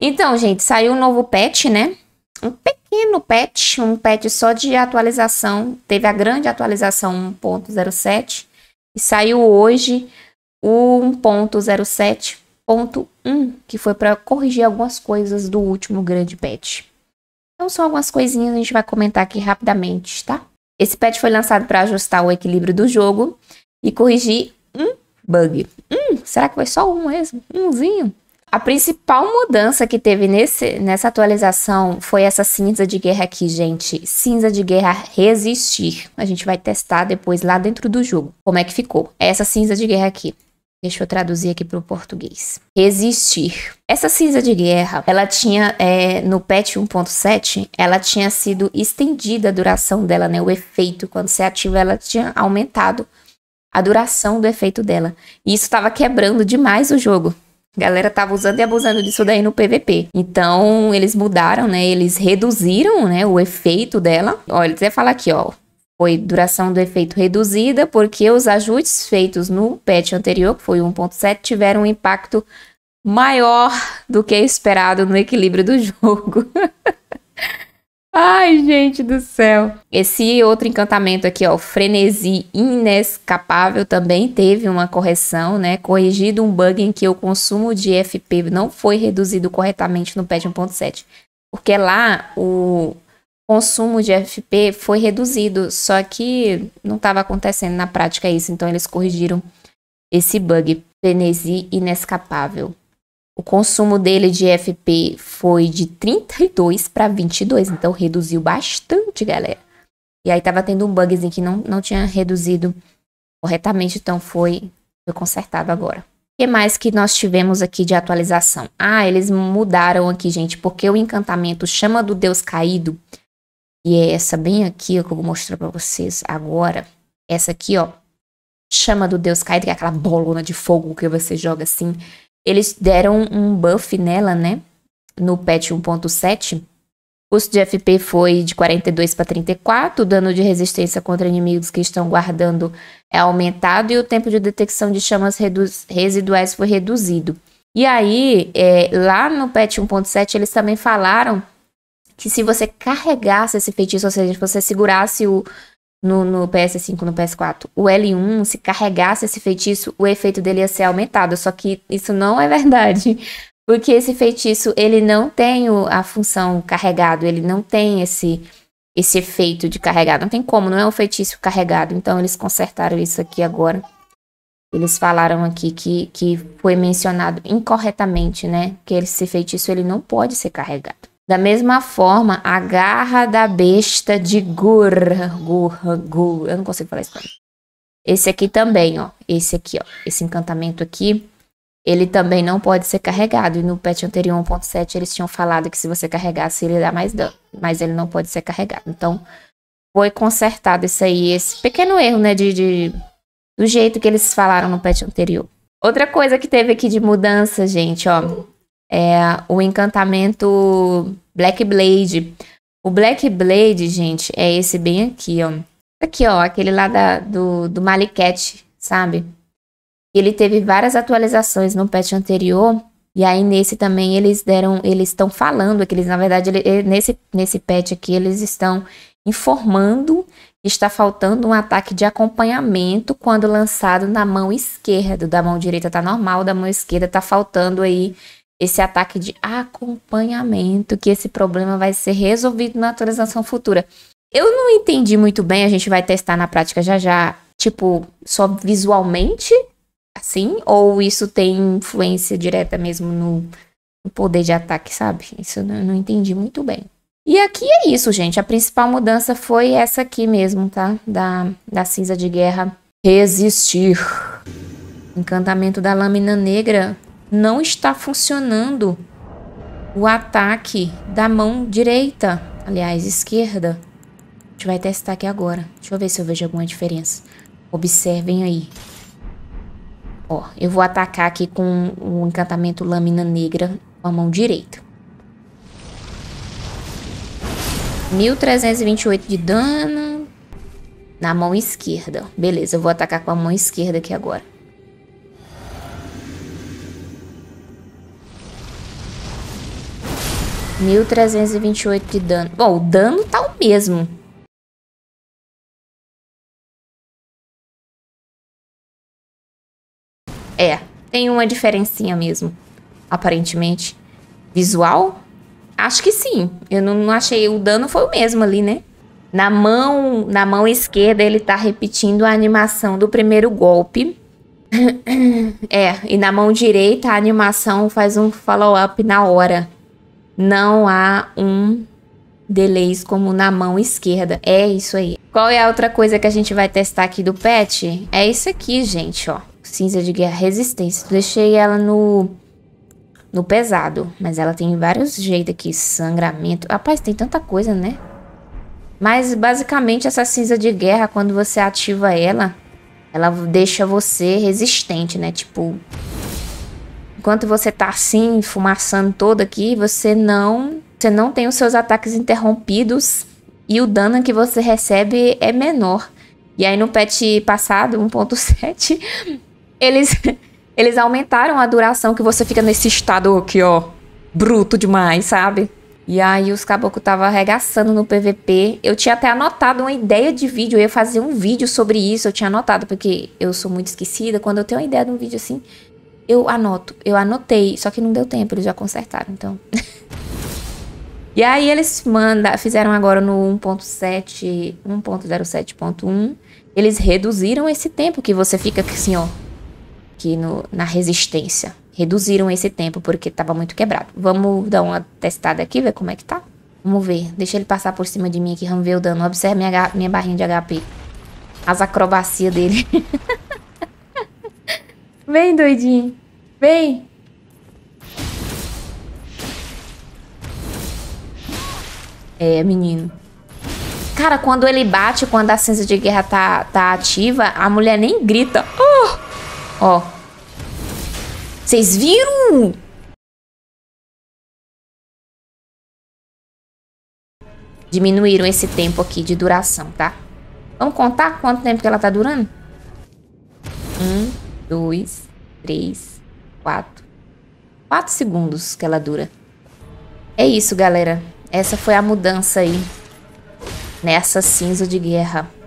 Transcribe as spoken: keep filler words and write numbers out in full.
Então, gente, saiu um novo patch, né? Um pequeno patch, um patch só de atualização. Teve a grande atualização um ponto zero sete e saiu hoje o um ponto zero sete ponto um, que foi para corrigir algumas coisas do último grande patch. Então, são algumas coisinhas que a gente vai comentar aqui rapidamente, tá? Esse patch foi lançado para ajustar o equilíbrio do jogo e corrigir um bug. Hum, será que foi só um mesmo? Umzinho? A principal mudança que teve nesse, nessa atualização foi essa cinza de guerra aqui, gente. Cinza de guerra resistir. A gente vai testar depois lá dentro do jogo como é que ficou. Essa cinza de guerra aqui. Deixa eu traduzir aqui para o português. Resistir. Essa cinza de guerra, ela tinha, é, no patch um ponto sete, ela tinha sido estendida a duração dela, né? O efeito, quando você ativa, ela tinha aumentado a duração do efeito dela. E isso estava quebrando demais o jogo. A galera tava usando e abusando disso daí no P V P. Então, eles mudaram, né? Eles reduziram, né, o efeito dela. Olha, você vai falar aqui, ó. Foi duração do efeito reduzida porque os ajustes feitos no patch anterior, que foi um ponto sete, tiveram um impacto maior do que esperado no equilíbrio do jogo. Ai, gente do céu. Esse outro encantamento aqui, ó, Frenesi Inescapável, também teve uma correção, né? Corrigido um bug em que o consumo de F P não foi reduzido corretamente no patch um ponto sete. Porque lá o consumo de F P foi reduzido, só que não estava acontecendo na prática isso. Então eles corrigiram esse bug, Frenesi Inescapável. O consumo dele de F P foi de trinta e dois para vinte e dois, então reduziu bastante, galera. E aí tava tendo um bugzinho que não, não tinha reduzido corretamente, então foi, foi consertado agora. O que mais que nós tivemos aqui de atualização? Ah, eles mudaram aqui, gente, porque o encantamento Chama do Deus Caído, e é essa bem aqui, ó, que eu vou mostrar para vocês agora, essa aqui, ó, Chama do Deus Caído, que é aquela bolona de fogo que você joga assim. Eles deram um buff nela, né? No patch um ponto sete. O custo de F P foi de quarenta e dois para trinta e quatro. O dano de resistência contra inimigos que estão guardando é aumentado. E o tempo de detecção de chamas residuais foi reduzido. E aí, é, lá no patch um ponto sete, eles também falaram que se você carregasse esse feitiço, ou seja, se você segurasse o... No, no P S cinco, no P S quatro, o L um, se carregasse esse feitiço, o efeito dele ia ser aumentado. Só que isso não é verdade, porque esse feitiço, ele não tem o, a função carregado, ele não tem esse, esse efeito de carregado, não tem como, não é um feitiço carregado. Então eles consertaram isso aqui agora. Eles falaram aqui que, que foi mencionado incorretamente, né, que esse feitiço, ele não pode ser carregado. Da mesma forma, a Garra da Besta de Gur, Gur, Gur, eu não consigo falar isso. Esse aqui também, ó, esse aqui, ó, esse encantamento aqui, ele também não pode ser carregado. E no patch anterior um ponto sete eles tinham falado que se você carregasse ele dá mais dano, mas ele não pode ser carregado. Então, foi consertado isso aí, esse pequeno erro, né, de, de do jeito que eles falaram no patch anterior. Outra coisa que teve aqui de mudança, gente, ó, é o encantamento Black Blade. O Black Blade, gente, é esse bem aqui, ó. Aqui, ó, aquele lá da, do, do Maliquete, sabe? Ele teve várias atualizações no patch anterior. E aí, nesse também, eles deram... Eles estão falando que eles, na verdade, ele, nesse, nesse patch aqui, eles estão informando que está faltando um ataque de acompanhamento quando lançado na mão esquerda. Da mão direita tá normal, da mão esquerda tá faltando aí esse ataque de acompanhamento, que esse problema vai ser resolvido na atualização futura. Eu não entendi muito bem, a gente vai testar na prática já já, tipo, só visualmente, assim, ou isso tem influência direta mesmo no, no poder de ataque, sabe? Isso eu não, eu não entendi muito bem. E aqui é isso, gente, a principal mudança foi essa aqui mesmo, tá? Da, da cinza de guerra resistir. Encantamento da lâmina negra. Não está funcionando o ataque da mão direita, aliás, esquerda. A gente vai testar aqui agora. Deixa eu ver se eu vejo alguma diferença. Observem aí. Ó, eu vou atacar aqui com o encantamento lâmina negra com a mão direita. mil trezentos e vinte e oito de dano na mão esquerda. Beleza, eu vou atacar com a mão esquerda aqui agora. mil trezentos e vinte e oito de dano. Bom, o dano tá o mesmo. É, tem uma diferencinha mesmo, aparentemente. Visual? Acho que sim. Eu não, não achei... O dano foi o mesmo ali, né? Na mão, na mão esquerda ele tá repetindo a animação do primeiro golpe. É, e na mão direita a animação faz um follow-up na hora. Não há um delay como na mão esquerda. É isso aí. Qual é a outra coisa que a gente vai testar aqui do patch? É isso aqui, gente, ó. Cinza de Guerra Resistência. Deixei ela no, no pesado. Mas ela tem vários jeitos aqui. Sangramento. Rapaz, tem tanta coisa, né? Mas, basicamente, essa cinza de guerra, quando você ativa ela, ela deixa você resistente, né? Tipo, enquanto você tá assim, fumaçando todo aqui, você não, você não tem os seus ataques interrompidos e o dano que você recebe é menor. E aí, no patch passado, um ponto sete, eles, eles aumentaram a duração que você fica nesse estado aqui, ó, bruto demais, sabe? E aí os caboclos tava arregaçando no P V P. Eu tinha até anotado uma ideia de vídeo. Eu ia fazer um vídeo sobre isso. Eu tinha anotado, porque eu sou muito esquecida. Quando eu tenho uma ideia de um vídeo assim, eu anoto. Eu anotei, só que não deu tempo. Eles já consertaram, então... E aí eles manda, fizeram agora no um ponto sete, um ponto zero sete ponto um. Eles reduziram esse tempo que você fica assim, ó, aqui no, na resistência. Reduziram esse tempo porque tava muito quebrado. Vamos dar uma testada aqui, ver como é que tá. Vamos ver. Deixa ele passar por cima de mim aqui, vamos ver o dano. Observe minha, minha barrinha de H P. As acrobacias dele. Vem, doidinho. Vem. É, menino. Cara, quando ele bate, quando a cinza de guerra tá, tá ativa, a mulher nem grita. Oh! Ó. Vocês viram? Diminuíram esse tempo aqui de duração, tá? Vamos contar quanto tempo que ela tá durando? Um, dois, três, quatro. Quatro segundos que ela dura. É isso, galera. Essa foi a mudança aí, nessa cinza de guerra.